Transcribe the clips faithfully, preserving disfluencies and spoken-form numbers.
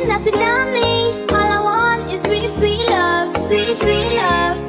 want nothing on me. All I want is sweet, sweet love, sweet, sweet love.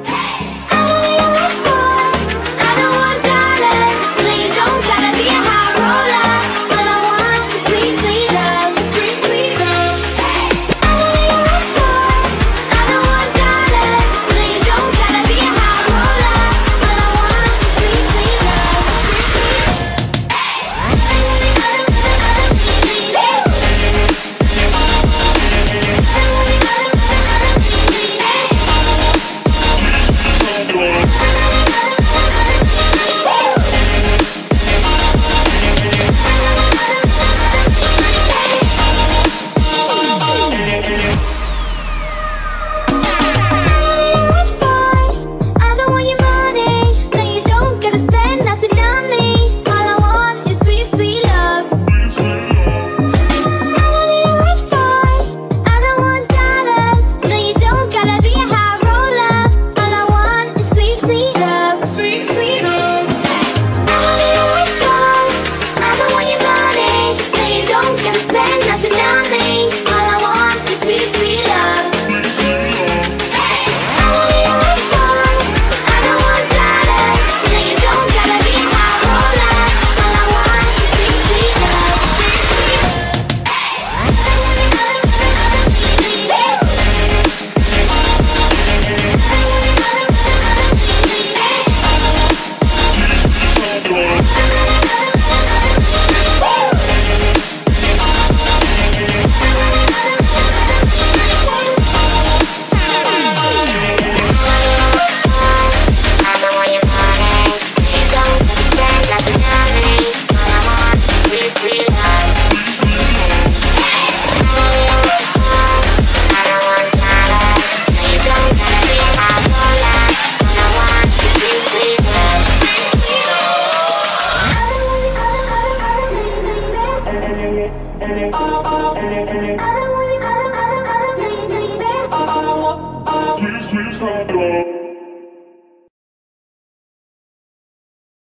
Please, please, please,